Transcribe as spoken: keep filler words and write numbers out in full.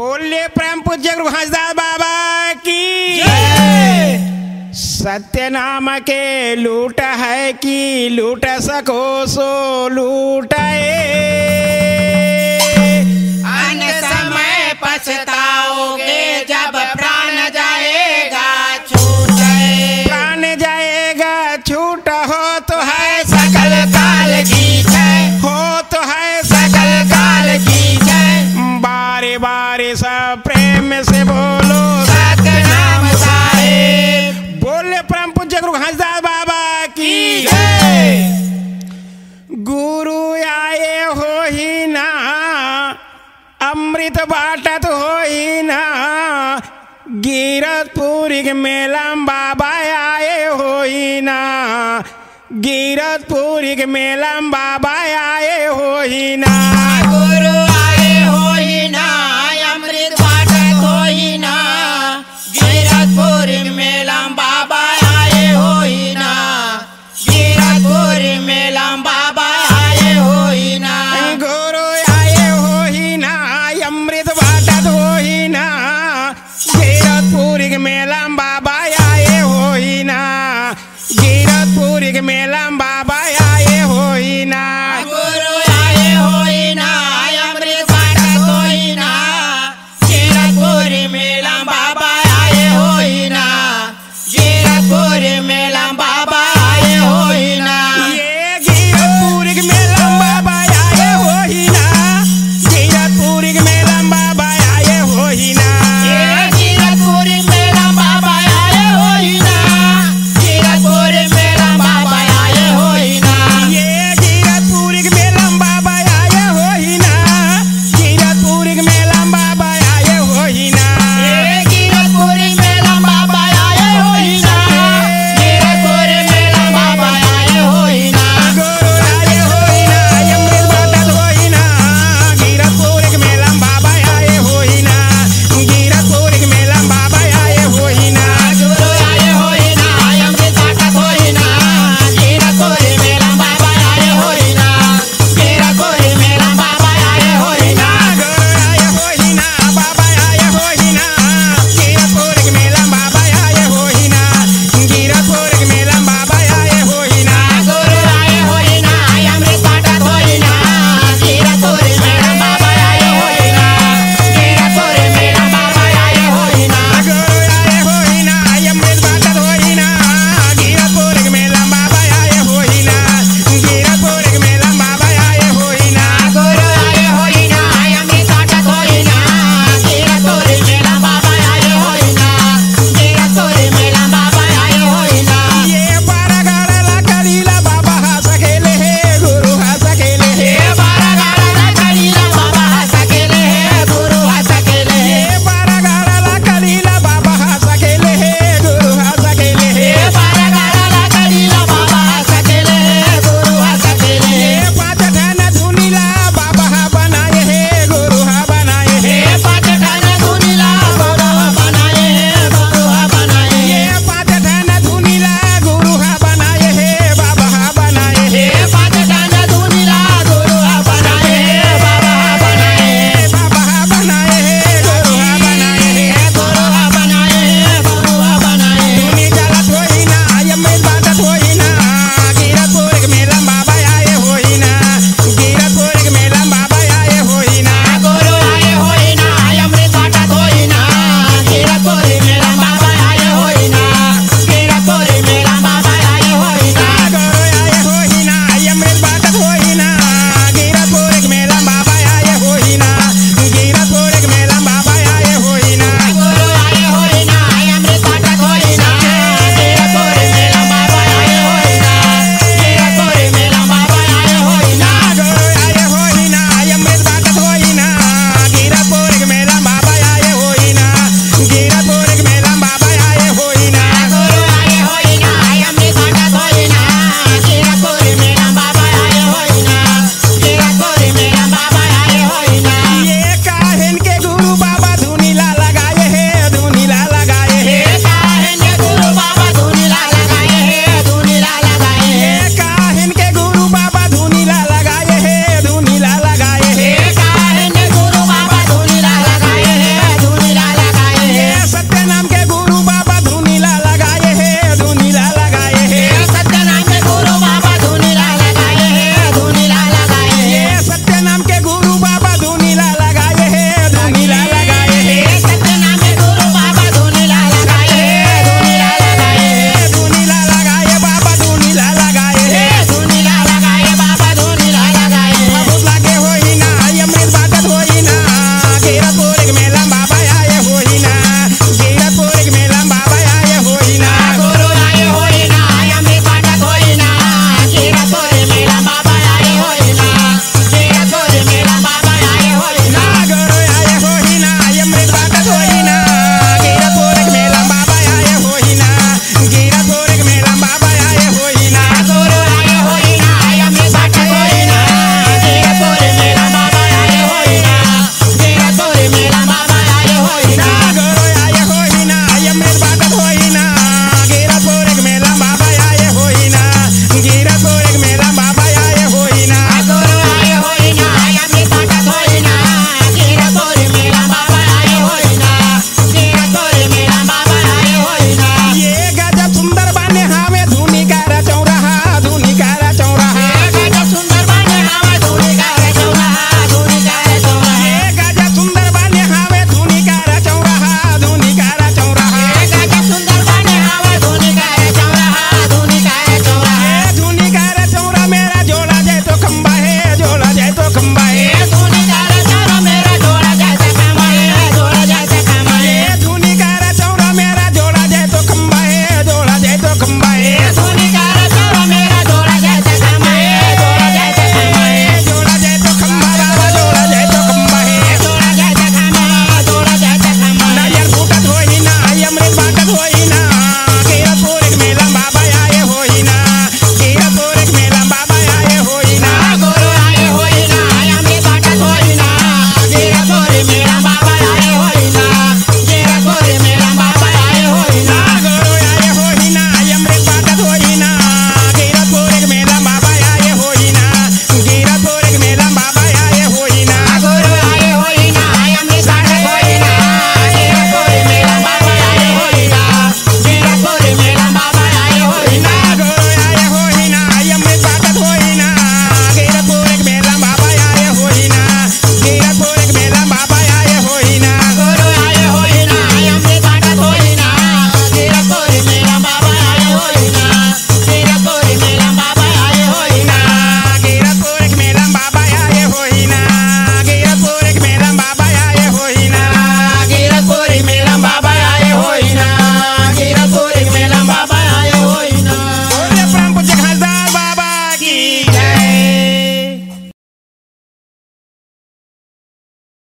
बोले प्रेम पूज्य गुरु हंसदास बाबा की सत्य नाम के लूट है कि लूट सको सो लूटाए अन्य समय पछताओगे जब प्राण जाएगा छूटे प्राण जाएगा छूट हो तो है सकल काल की जय हो तो है सकल काल की जय बारे बारे सब प्रेम से बोलो सत्य नाम सारे हंसदास बाबा की गुरु आए हो ही ना अमृत बाटत हो ही ना गिरधपुरी के मेला बाबा आए हो ही ना गिरधपुरी के मेला बाबा आए हो ही ना।